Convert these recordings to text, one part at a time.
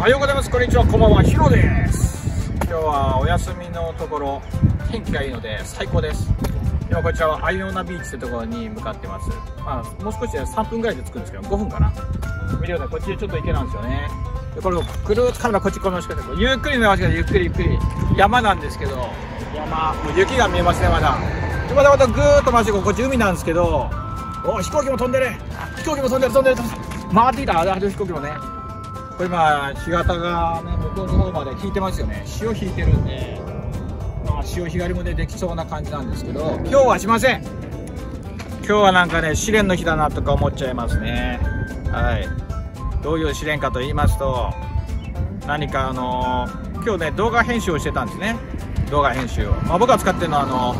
おはようございます。こんにちは、こんばんは。ヒロです。今日はお休みのところ、天気がいいので最高です。今こちらはアイオナビーチというところに向かってます。もう少しで3分ぐらいで着くんですけど、5分かな。見てください、こっちちょっと池なんですよね。でこれをぐるっとカメラこっちこのしかでゆっくり流して、ゆっくり山なんですけど、山もう雪が見えますね。まだぐーっと回して、こっち海なんですけど、お、飛行機も飛んでる、飛んでる、回ってきた。あれ飛行機もね、これ今干潟がね、向こうの方まで引いてますよね。潮引いてるんで、まあ、潮干狩りもねできそうな感じなんですけど、今日はしません。今日はなんかね、試練の日だなとか思っちゃいますね。はい、どういう試練かと言いますと、何か今日ね動画編集をしてたんですね。動画編集を、まあ、僕が使ってるのは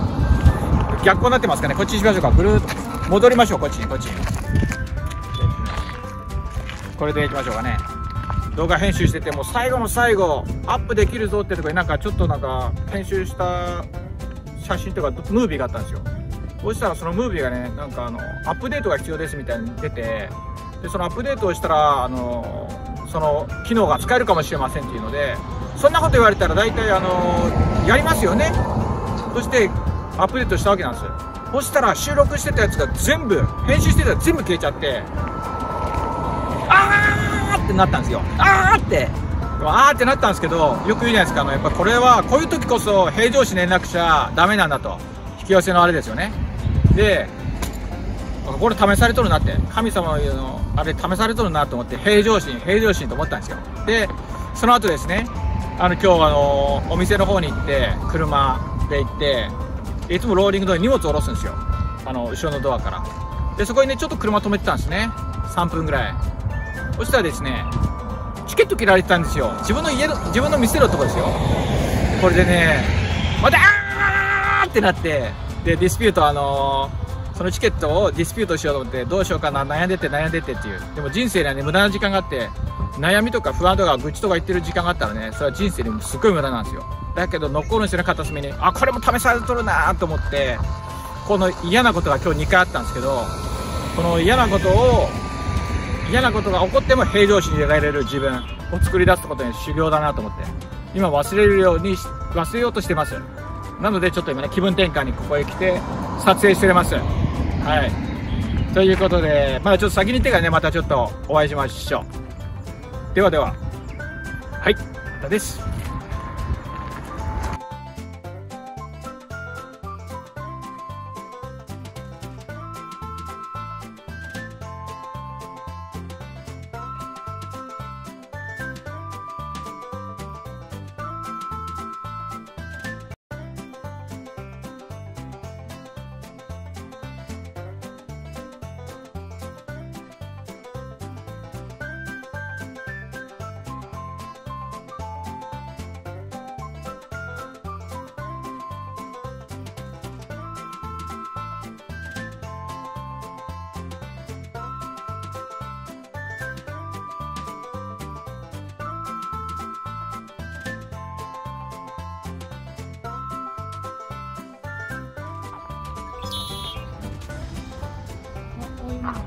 逆光になってますかね。こっちにしましょうか。ぐるっと戻りましょう。こっちにこれでいきましょうかね。動画編集してて、もう最後の最後アップできるぞってとこに、なんかちょっとなんか編集した写真とかムービーがあったんですよ。そしたらそのムービーがね、なんかアップデートが必要ですみたいに出て、でそのアップデートをしたらその機能が使えるかもしれませんっていうので、そんなこと言われたら大体やりますよね。そしてアップデートしたわけなんですよ。そしたら収録してたやつが全部、編集してたやつ全部消えちゃって、あーってなったんですよ。あーってなったんですけど、よく言うじゃないですか、やっぱこれはこういう時こそ平常心でなくちゃダメなんだと。引き寄せのあれですよね。でこれ試されとるなって、神様のあれ試されとるなと思って、平常心と思ったんですよ。でその後ですね、今日お店の方に行って、車で行って、いつもローリングドアに荷物を下ろすんですよ、後ろのドアから。でそこにねちょっと車止めてたんですね、3分ぐらい。そしたらですね、チケット切られてたんですよ、自分の店のとこですよ。これでねまたあーってなって、でディスピュート、そのチケットをディスピュートしようと思って、どうしようかな、悩んでてっていう。でも人生にはね無駄な時間があって、悩みとか不安とか愚痴とか言ってる時間があったらね、それは人生にもすごい無駄なんですよ。だけど残るんですよね、片隅に。あ、これも試されとるなと思って、この嫌なことが今日2回あったんですけど、この嫌なことが起こっても平常心でいられる自分を作り出すことに修行だなと思って、今忘れようとしてます。なのでちょっと今ね、気分転換にここへ来て撮影してます。はい、ということで、まだちょっと先に行ってからね、またちょっとお会いしましょう。ではでは、はい、またです。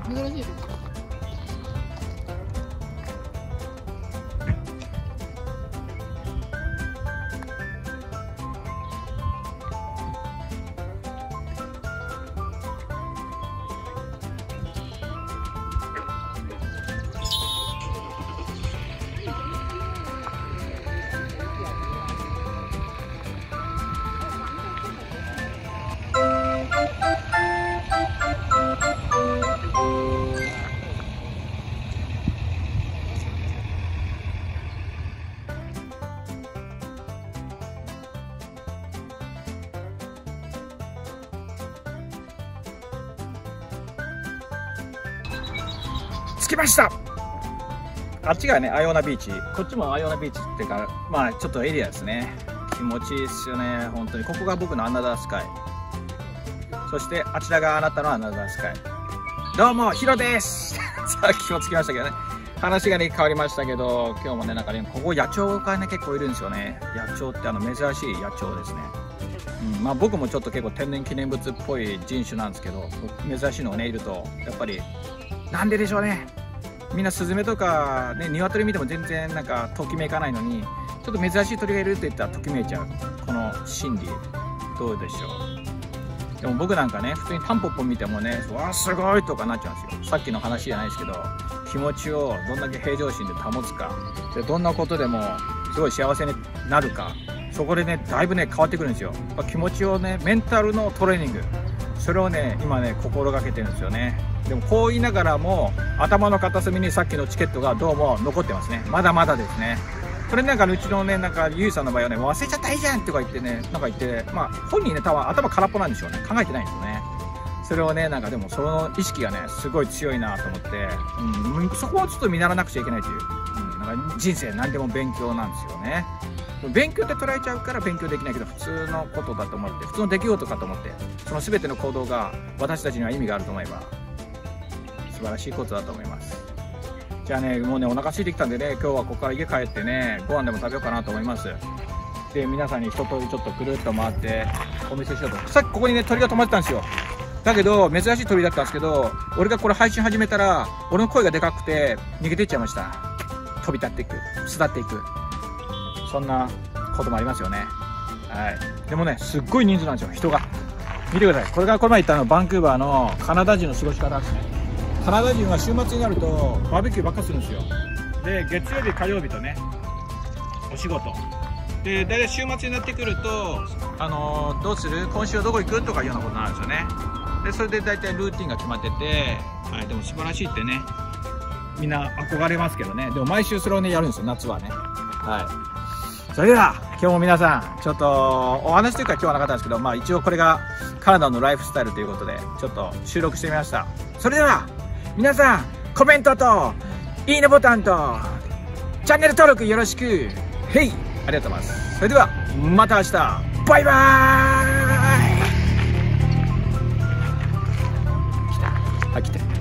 珍しいです。着きました。あっちがねアイオナビーチ、こっちもアイオナビーチっていうか、まあちょっとエリアですね。気持ちいいっすよね、本当に。ここが僕のアナザースカイ、そしてあちらがあなたのアナザースカイ。どうもヒロです。さっきも着きましたけどね、話がね変わりましたけど、今日もねなんかね、ここ野鳥がね結構いるんですよね。野鳥って珍しい野鳥ですね。まあ僕もちょっと結構天然記念物っぽい人種なんですけど、珍しいのがねいるとやっぱりなんででしょうね、みんなスズメとかね、鶏見ても全然なんかときめかないのに、ちょっと珍しい鳥がいるって言ったらときめいちゃう、この心理どうでしょう。でも僕なんかね、普通にタンポポ見てもね、わーすごいとかなっちゃうんですよ。さっきの話じゃないですけど、気持ちをどんだけ平常心で保つかで、どんなことでもすごい幸せになるか、そこでねだいぶね変わってくるんですよ。気持ちをね、メンタルのトレーニング、それをね今ね心がけてるんですよね。でもこう言いながらも頭の片隅にさっきのチケットがどうも残ってますね。まだまだですね。それなんかうちのね、なんかゆいさんの場合はね、忘れちゃったらいいじゃんとか言ってね、なんか言って、まあ本人ね多分頭空っぽなんでしょうね。考えてないんですよね。それをね、なんかでもその意識がねすごい強いなと思って、そこをちょっと見習わなくちゃいけないという、なんか人生何でも勉強なんですよね。勉強って捉えちゃうから勉強できないけど、普通のことだと思って、普通の出来事かと思って、その全ての行動が私たちには意味があると思えば素晴らしいことだと思います。じゃあね、もうねお腹空いてきたんでね、今日はここから家帰ってねご飯でも食べようかなと思います。で、皆さんに一通りちょっとぐるっと回ってお見せしようと。さっきここにね鳥が止まってたんですよ。だけど珍しい鳥だったんですけど、俺がこれ配信始めたら俺の声がでかくて逃げていっちゃいました。飛び立っていく、巣立っていく、そんなこともありますよね。はい。でもね、すっごい人数なんですよ、人が。見てください。これがこの前言ったバンクーバーのカナダ人の過ごし方ですね。カナダ人は週末になるとバーベキューばっかするんですよ。で、月曜日、火曜日とね、お仕事。で、大体週末になってくると、どうする？今週はどこ行く？とかいうようなことになるんですよね。で、それで大体ルーティンが決まってて、はい、でも素晴らしいってね、みんな憧れますけどね。でも毎週それをね、やるんですよ、夏はね。はい。それでは今日も皆さん、ちょっとお話というか今日はなかったんですけど、まあ一応これがカナダのライフスタイルということでちょっと収録してみました。それでは皆さん、コメントといいねボタンとチャンネル登録よろしく。はい、ありがとうございます。それではまた明日、バイバーイ。来た、はい、来て。